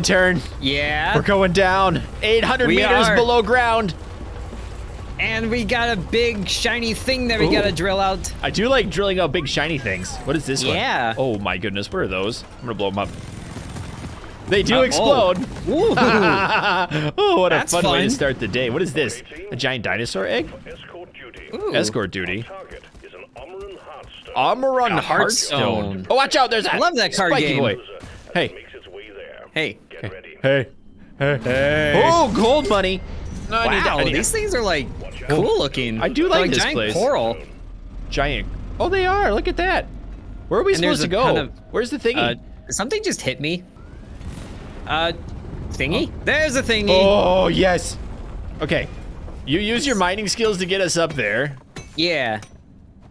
intern. Yeah. We're going down. 800 meters below ground. And we got a big shiny thing that we gotta drill out. I do like drilling out big shiny things. What is this one? Yeah. Oh my goodness, what are those? I'm gonna blow them up. They do explode. Oh, what a fun way to start the day. What is this? A giant dinosaur egg? Escort duty. Ooh. Escort duty. Target is an Omoran Heartstone. Omoran Heartstone. Oh, watch out! There's that. I love that card game. Boy. Hey. Hey. Hey. Hey. Hey. Oh, gold money. No, wow, these things are like cool looking. I do like this giant place. Coral. Giant. Oh, they are. Look at that. Where are we supposed to go? Where's the thingy? Something just hit me. Thingy? Oh. There's a thingy. Oh, yes. Okay. You use your mining skills to get us up there. Yeah.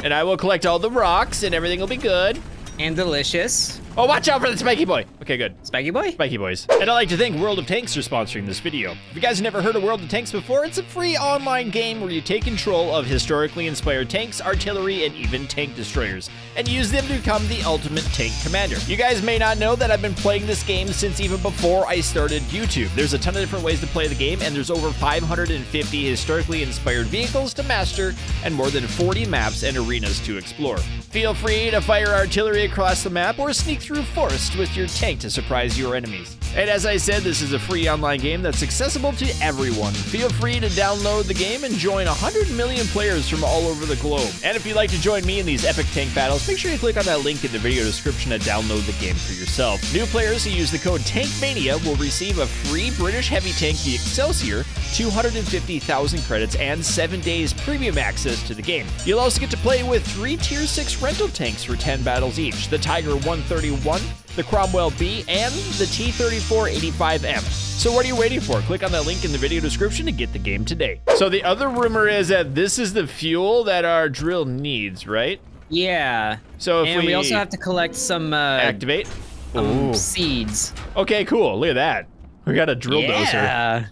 And I will collect all the rocks and everything will be good. And delicious. Oh, watch out for the spiky boy. Okay, good. Spiky boy? Spiky boys. And I'd like to thank World of Tanks for sponsoring this video. If you guys have never heard of World of Tanks before, it's a free online game where you take control of historically inspired tanks, artillery, and even tank destroyers, and use them to become the ultimate tank commander. You guys may not know that I've been playing this game since even before I started YouTube. There's a ton of different ways to play the game, and there's over 550 historically inspired vehicles to master, and more than 40 maps and arenas to explore. Feel free to fire artillery across the map or sneak through forest with your tank to surprise your enemies. And as I said, this is a free online game that's accessible to everyone. Feel free to download the game and join 100 million players from all over the globe. And if you'd like to join me in these epic tank battles, make sure you click on that link in the video description to download the game for yourself. New players who use the code TankMania will receive a free British heavy tank, the Excelsior, 250,000 credits, and 7 days premium access to the game. You'll also get to play with 3 tier 6 rental tanks for 10 battles each, the Tiger 131, the Cromwell B, and the T-34-85M. So what are you waiting for? Click on that link in the video description to get the game today. So the other rumor is that this is the fuel that our drill needs, right? Yeah. So if we also have to collect some activate seeds. Okay, cool. Look at that. We got a drill dozer.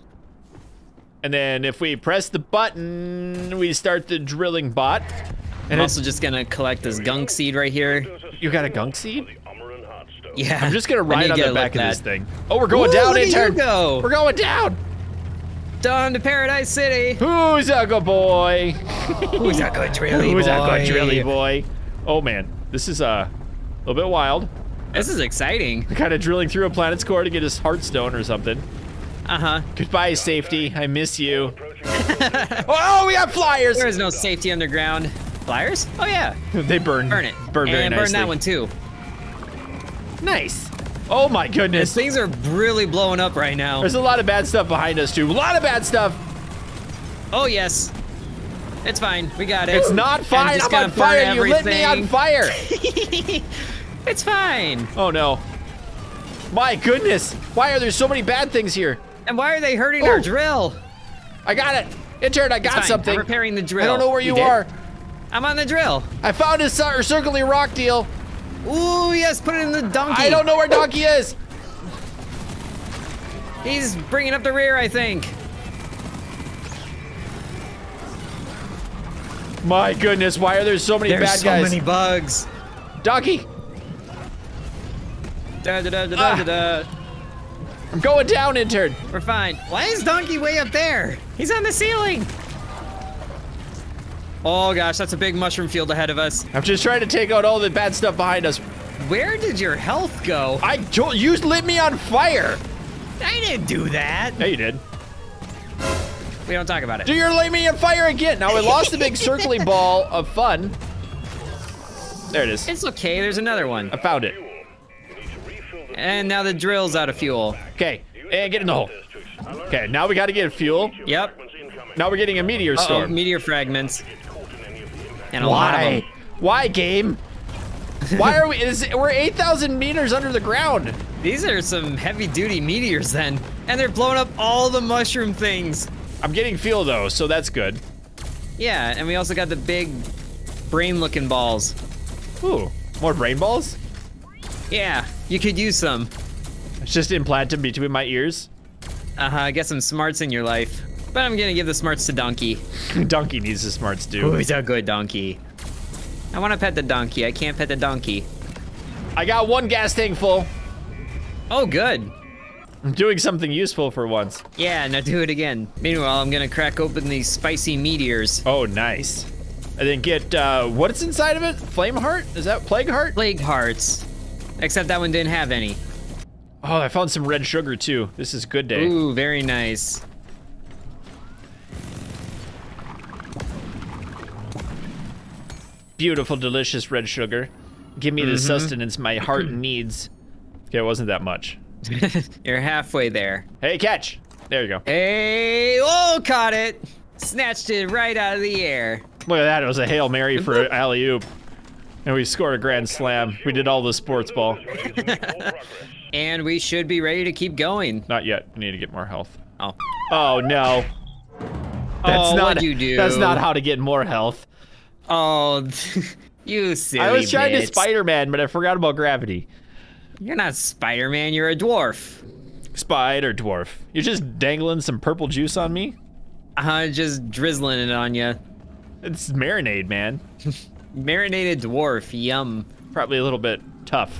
And then if we press the button, we start the drilling bot. And I'm also just gonna collect this gunk seed right here. You got a gunk seed? Yeah. I'm just gonna ride on the back of this thing. Oh, we're going down, intern. We're going down. Down to Paradise City. Who's a good boy? Who's a good drilly boy? Who's a good drilly boy? Oh man, this is a little bit wild. This is exciting. We're kind of drilling through a planet's core to get his heartstone or something. Uh-huh. Goodbye, safety. I miss you. Oh, we got flyers. There is no safety underground. Flyers? Oh yeah. They burn. Burn it. Burn very nicely. And burn that one too. Nice. Oh my goodness. These things are really blowing up right now. There's a lot of bad stuff behind us too. A lot of bad stuff. Oh yes. It's fine. We got it. It's not fine. I'm on fire. You lit me on fire. It's fine. Oh no. My goodness. Why are there so many bad things here? And why are they hurting our drill? I got it. Intern, I got something. I'm repairing the drill. I don't know where you are. I'm on the drill. I found his circling rock deal. Ooh, yes, put it in the donkey. I don't know where donkey is. He's bringing up the rear, I think. My goodness, why are there so many bad guys? There's so many bugs. Donkey. Da, da, da, da, da, da. I'm going down, intern. We're fine. Why is donkey way up there? He's on the ceiling. Oh gosh, that's a big mushroom field ahead of us. I'm just trying to take out all the bad stuff behind us. Where did your health go? You lit me on fire. I didn't do that. Yeah, you did. We don't talk about it. You're laying me on fire again. Now I lost the big circling ball of fun. There it is. It's okay, there's another one. I found it. And now the drill's out of fuel. Okay, and get in the hole. Okay, now we gotta get fuel. Yep. Now we're getting a meteor storm. Meteor fragments. And a lot of them. Why, game? Why are we? We're 8,000 meters under the ground. These are some heavy-duty meteors, then, and they're blowing up all the mushroom things. I'm getting fuel though, so that's good. Yeah, and we also got the big brain-looking balls. Ooh, more brain balls? Yeah, you could use some. Just implant them between my ears. Get some smarts in your life. But I'm gonna give the smarts to donkey. Donkey needs the smarts too. Ooh, he's a good donkey. I wanna pet the donkey. I can't pet the donkey. I got one gas tank full. Oh, good. I'm doing something useful for once. Yeah, now do it again. Meanwhile, I'm gonna crack open these spicy meteors. Oh, nice. And then get, what's inside of it? Flame heart? Is that plague heart? Plague hearts. Except that one didn't have any. Oh, I found some red sugar too. This is good day. Ooh, very nice. Beautiful, delicious red sugar. Give me the sustenance my heart needs. Okay, it wasn't that much. You're halfway there. Hey, catch! There you go. Hey, oh, caught it! Snatched it right out of the air. Look at that, it was a Hail Mary for alley-oop. And we scored a grand slam. We did all the sports ball. And we should be ready to keep going. Not yet, we need to get more health. Oh. Oh, no. That's what'd you do? That's not how to get more health. Oh, you silly bitch. I was trying to Spider-Man, but I forgot about gravity. You're not Spider-Man, you're a dwarf. Spider dwarf. You're just dangling some purple juice on me? Just drizzling it on you. It's marinade, man. Marinated dwarf, yum. Probably a little bit tough.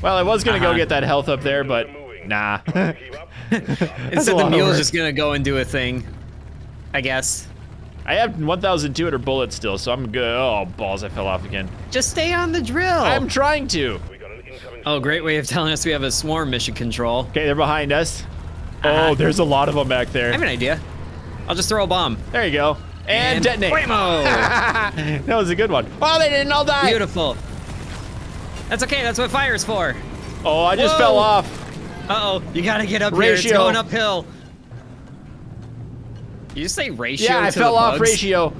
Well, I was gonna go get that health up there, but nah. Instead the mule's just gonna go and do a thing, I guess. I have 1,200 bullets still, so I'm good. Oh, balls, I fell off again. Just stay on the drill. I'm trying to. Oh, great way of telling us we have a swarm mission control. Okay, they're behind us. Oh, there's a lot of them back there. I have an idea. I'll just throw a bomb. There you go. And detonate. That was a good one. Oh, they didn't all die. Beautiful. That's okay. That's what fire's for. Oh, I just fell off. Uh-oh. You got to get up here. It's going uphill. You just say ratio? Yeah, I fell off ratio.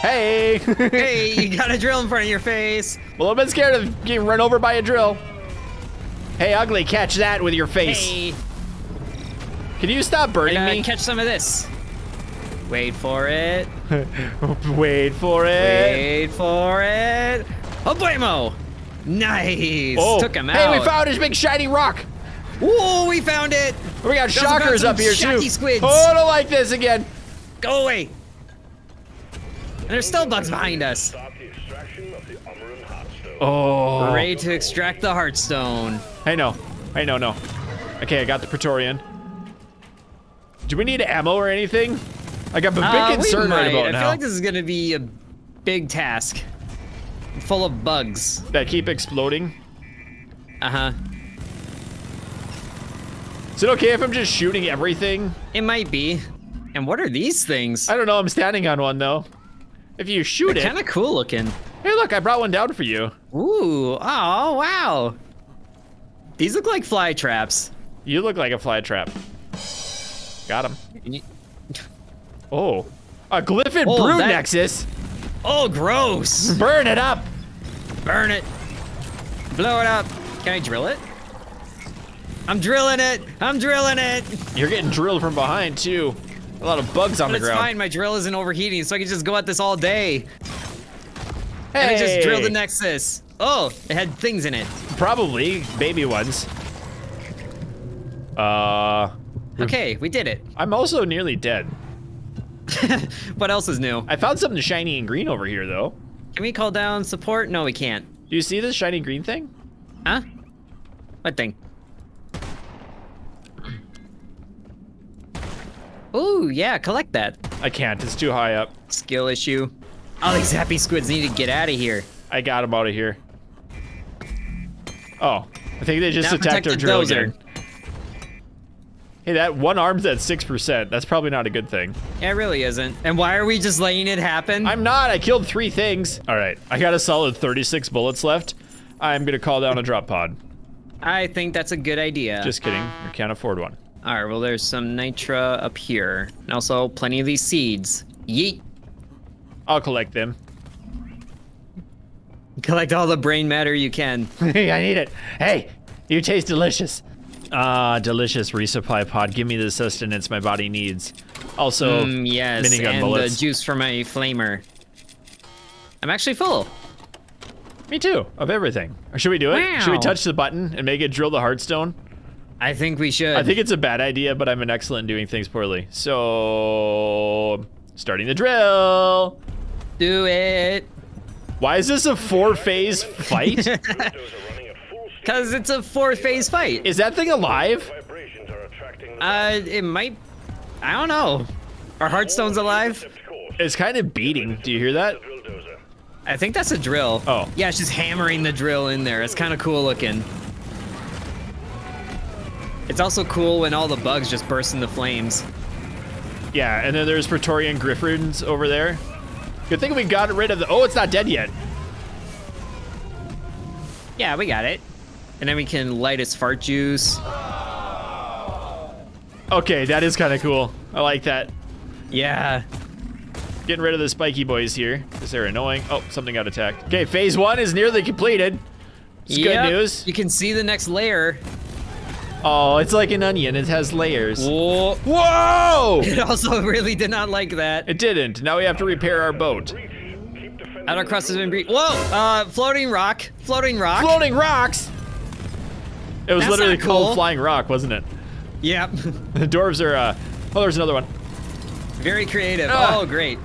Hey. Hey, you got a drill in front of your face. Well, I've been scared of getting run over by a drill. Hey, ugly, catch that with your face. Hey. Can you stop burning me? Catch some of this. Wait for it. Wait for it. Wait for it. Oh, blammo. Nice. Oh. Took him out. Hey, we found his big shiny rock. Whoa, we found it. We got shockers up here, too. Squids. Oh, I don't like this again. Go away. And there's still bugs behind us. Oh. Ready to extract the Heartstone. I know. I know, no. Okay, I got the Praetorian. Do we need ammo or anything? I got a big concern right about now. I feel like this is going to be a big task. Full of bugs. That keep exploding? Uh-huh. Is it okay if I'm just shooting everything? It might be. And what are these things? I don't know, I'm standing on one though. If you shoot it. They're kinda cool looking. Hey look, I brought one down for you. Ooh, oh wow. These look like fly traps. You look like a fly trap. Got him. Oh, a Glyphid brew nexus. Oh, gross. Burn it up. Burn it. Blow it up. Can I drill it? I'm drilling it. I'm drilling it. You're getting drilled from behind too. A lot of bugs on the ground. It's fine. My drill isn't overheating, so I can just go at this all day. Hey. And I just drilled the nexus. Oh, it had things in it. Probably baby ones. Okay, we did it. I'm also nearly dead. What else is new? I found something shiny and green over here, though. Can we call down support? No, we can't. Do you see this shiny green thing? Huh? What thing? Ooh, yeah, collect that. I can't, it's too high up. Skill issue. All these happy squids need to get out of here. I got them out of here. Oh, I think they just attacked our drill again. Hey, that one arm's at 6%. That's probably not a good thing. Yeah, it really isn't. And why are we just letting it happen? I'm not, I killed 3 things. All right, I got a solid 36 bullets left. I'm gonna call down a drop pod. I think that's a good idea. Just kidding, we can't afford one. All right, well, there's some nitra up here. And also plenty of these seeds. Yeet. I'll collect them. Collect all the brain matter you can. Hey, I need it. Hey, you taste delicious. Delicious resupply pod. Give me the sustenance my body needs. Also, yes, minigun bullets. And the juice for my flamer. I'm actually full. Me too, of everything. Should we do it? Wow. Should we touch the button and make it drill the Heartstone? I think we should. I think it's a bad idea, but I'm an excellent doing things poorly. So, starting the drill. Do it. Why is this a 4-phase fight? Because it's a four-phase fight. Is that thing alive? It might... I don't know. Are Heartstones alive? It's kind of beating. Do you hear that? I think that's a drill. Oh. Yeah, she's hammering the drill in there. It's kind of cool looking. It's also cool when all the bugs just burst into flames. Yeah, and then there's Praetorian Gryphons over there. Good thing we got rid of the... Oh, it's not dead yet. Yeah, we got it. And then we can light its fart juice. Okay, that is kind of cool. I like that. Yeah. Getting rid of the spiky boys here, because they're annoying. Oh, something got attacked. Okay, phase one is nearly completed. It's good news. You can see the next layer. Oh, it's like an onion. It has layers. Whoa. Whoa! It also really did not like that. It didn't. Now we have to repair our boat. Outer crust has been breached. Whoa! Floating rock. Floating rock. Floating rocks! It was literally cold flying rock, wasn't it? Yep. The dwarves are, oh, there's another one. Very creative. Oh, great.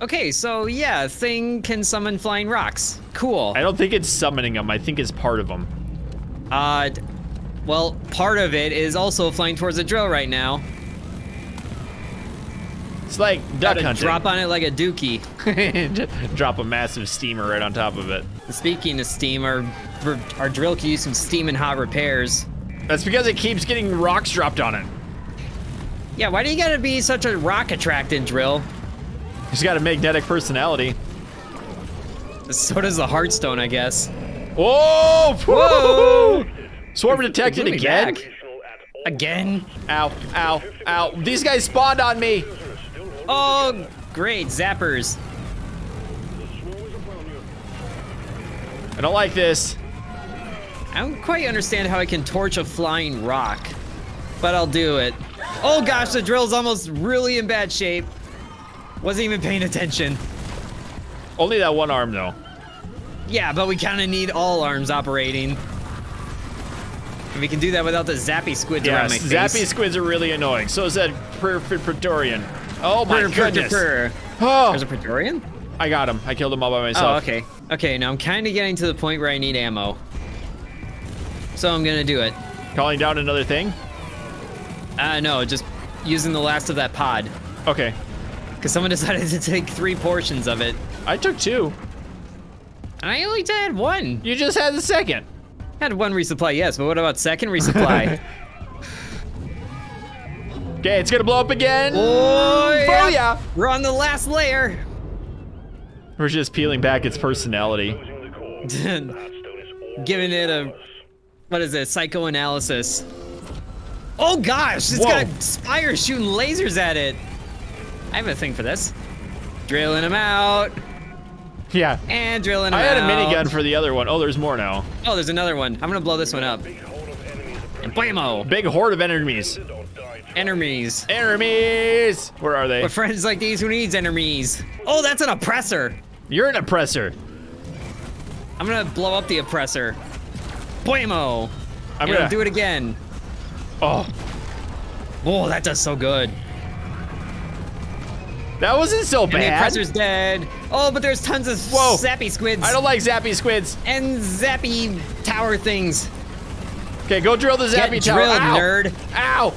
Okay, so yeah, thing can summon flying rocks. Cool. I don't think it's summoning them. I think it's part of them. Well, part of it is also flying towards the drill right now. It's like duck hunting. Drop on it like a dookie. Drop a massive steamer right on top of it. Speaking of steamer, our drill can use some steam and hot repairs. That's because it keeps getting rocks dropped on it. Yeah, why do you gotta be such a rock-attracted drill? He's got a magnetic personality. So does the Heartstone, I guess. Whoa! Whoa! Swarm detected again? Back. Again? Ow, ow, ow. These guys spawned on me! Oh, great, zappers. I don't like this. I don't quite understand how I can torch a flying rock, but I'll do it. Oh gosh, the drill's almost really in bad shape. Wasn't even paying attention. Only that one arm, though. Yeah, but we kind of need all arms operating. And we can do that without the zappy squids around my face. Zappy squids are really annoying. So is that Praetorian. Oh, my goodness. Oh. There's a Praetorian? I got him. I killed him all by myself. Oh, okay. Okay, now I'm kind of getting to the point where I need ammo. So I'm going to do it. Calling down another thing? No, just using the last of that pod. Okay. Because someone decided to take three portions of it. I took two. I only had one. You just had the second. I had one resupply, yes, but what about second resupply? Okay, it's gonna blow up again. Oh, yeah. Booyah. We're on the last layer. We're just peeling back its personality. Giving it a, what is it, psychoanalysis. Oh gosh, it's got spires shooting lasers at it. I have a thing for this. Drilling them out. Yeah. And drilling them out. I had a minigun for the other one. Oh, there's more now. Oh, there's another one. I'm gonna blow this one up. And blammo. Big horde of enemies. Enemies. Enemies! Where are they? With friends like these, who needs enemies? Oh, that's an oppressor. You're an oppressor. I'm gonna blow up the oppressor. Blammo. I'm gonna do it again. Oh. Oh, that does so good. That wasn't so bad. And the oppressor's dead. Oh, but there's tons of zappy squids. I don't like zappy squids. And zappy tower things. Okay, go drill the zappy tower. Get drilled, nerd. Ow.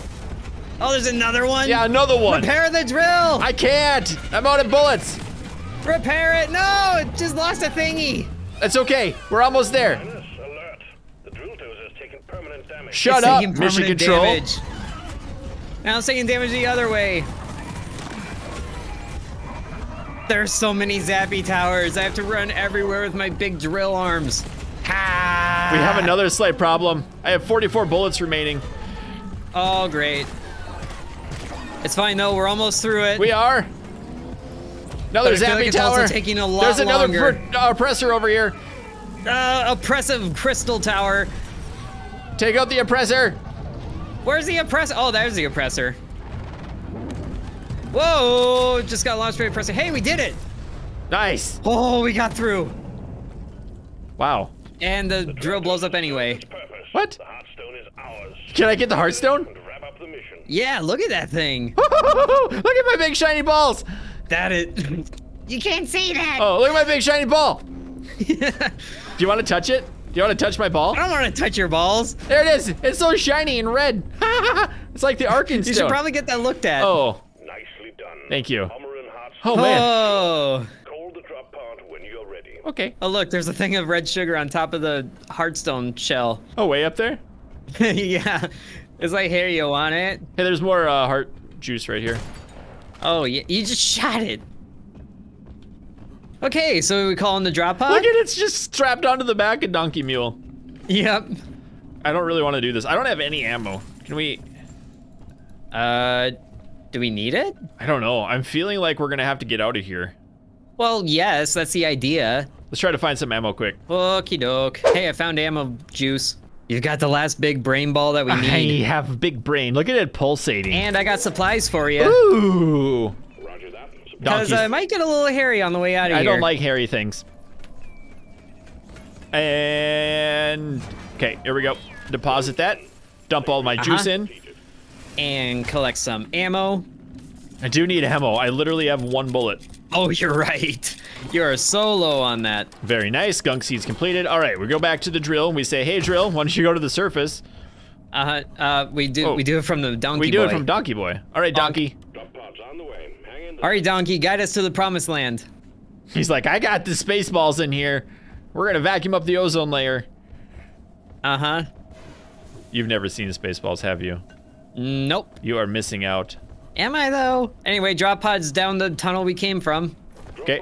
Oh, there's another one? Yeah, another one. Repair the drill. I can't. I'm out of bullets. Repair it. No, it just lost a thingy. That's okay. We're almost there. Alert. The drill dozer has taken permanent damage. Shut up, mission control. Now it's taking damage the other way. There's so many zappy towers. I have to run everywhere with my big drill arms. Ha! We have another slight problem. I have 44 bullets remaining. Oh, great. It's fine though, we're almost through it. We are. Another zappy tower. It's taking a lot longer. There's another oppressor over here. Oppressive crystal tower. Take out the oppressor. Where's the oppressor? Oh, there's the oppressor. Whoa, just got launched by the oppressor. Hey, we did it. Nice. Oh, we got through. Wow. And the drill blows up anyway. What? The Heartstone is ours. Can I get the Heartstone? Yeah, look at that thing. Look at my big shiny balls. That is You can't see that. Oh, look at my big shiny ball. Do you want to touch it? Do you want to touch my ball? I don't want to touch your balls. There it is. It's so shiny and red. It's like the Arkenstone. You should probably get that looked at. Oh. Nicely done. Thank you. Oh, man. Oh. Okay. Oh, look, there's a thing of red sugar on top of the Heartstone shell. Oh, way up there? Yeah. It's like, here, you want it? Hey, there's more heart juice right here. Oh, yeah. You just shot it. Okay, so we call in the drop pod? Look at it, it's just strapped onto the back of Donkey Mule. Yep. I don't really want to do this. I don't have any ammo. Can we... do we need it? I don't know. I'm feeling like we're gonna have to get out of here. Well, yes, that's the idea. Let's try to find some ammo quick. Okie doke. Hey, I found ammo juice. You've got the last big brain ball that we need. I have big brain. Look at it pulsating. And I got supplies for you. Ooh. Roger that. Because I might get a little hairy on the way out of here. I don't like hairy things. And okay, here we go. Deposit that. Dump all my juice in. And collect some ammo. I do need ammo. I literally have one bullet. Oh, you're right. You are so low on that. Very nice. Gunk seeds completed. All right, we go back to the drill and we say, "Hey, drill, why don't you go to the surface?" We do it from the donkey. We do it from Donkey Boy. All right, Donkey. All right, Donkey, guide us to the promised land. He's like, "I got the space balls in here. We're gonna vacuum up the ozone layer." Uh huh. You've never seen Spaceballs, have you? Nope. You are missing out. Am I though? Anyway, drop pod's down the tunnel we came from. Okay.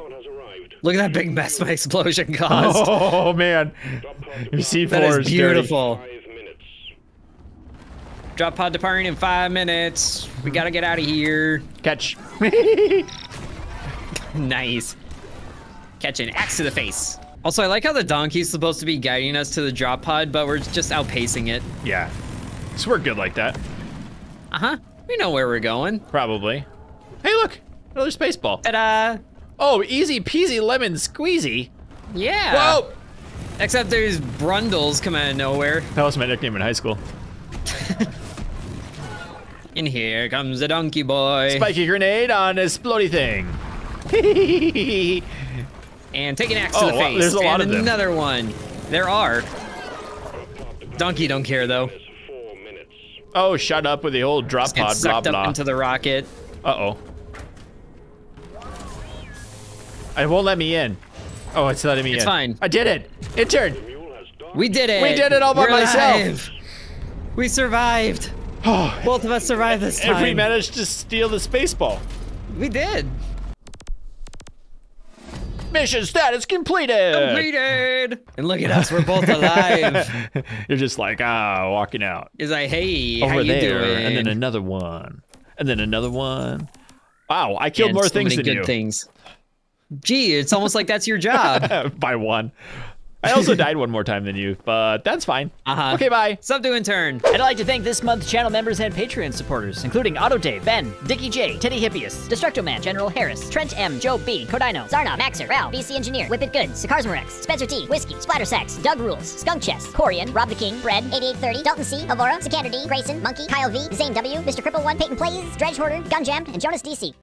Look at that big mess my explosion caused. Oh man. Your C4 is beautiful. Drop pod departing in 5 minutes. We gotta get out of here. Catch. Nice. Catch an axe to the face. Also, I like how the donkey's supposed to be guiding us to the drop pod, but we're just outpacing it. Yeah. So we're good like that. Uh-huh. We know where we're going. Probably. Hey, look, another space ball. Ta-da! Oh, easy peasy lemon squeezy. Yeah. Whoa! Except there's brundles come out of nowhere. That was my nickname in high school. And here comes the Donkey Boy. Spiky grenade on his splody thing. And take an axe to the face. There's a lot of them. Another one. There are. Donkey don't care though. Oh, shut up with the old drop pod, blah, blah. Up into the rocket. Uh-oh. It won't let me in. Oh, it's letting me in. It's fine. I did it. It turned. We did it. We did it all by myself. We survived. Oh, both of us survived this time. And we managed to steal the space ball. We did. Mission status completed. Completed. And look at us, we're both alive. You're just like, ah, walking out. It's like, hey, over how you there, doing? And then another one, and then another one. Wow, I killed more things than you. Things. Gee, it's almost like that's your job. By one. I also died one more time than you, but that's fine. Uh-huh. Okay, bye. Sub to intern. I'd like to thank this month's channel members and Patreon supporters, including Autoday, Ben, Dickie J, Teddy Hippias, Destructoman, General Harris, Trent M, Joe B, Codino, Zarna, Maxer, Rao, BC Engineer, Whippet Good, Sakarsmarex, Spencer T, Whiskey, Splattersex, Doug Rules, Skunk Chess, Corian, Rob the King, Bread, 8830, Dalton C, Avora, Sikander D, Grayson, Monkey, Kyle V, Zane W, Mr. Cripple 1, Peyton Plays, Dredge Hoarder, Gunjam, and Jonas DC.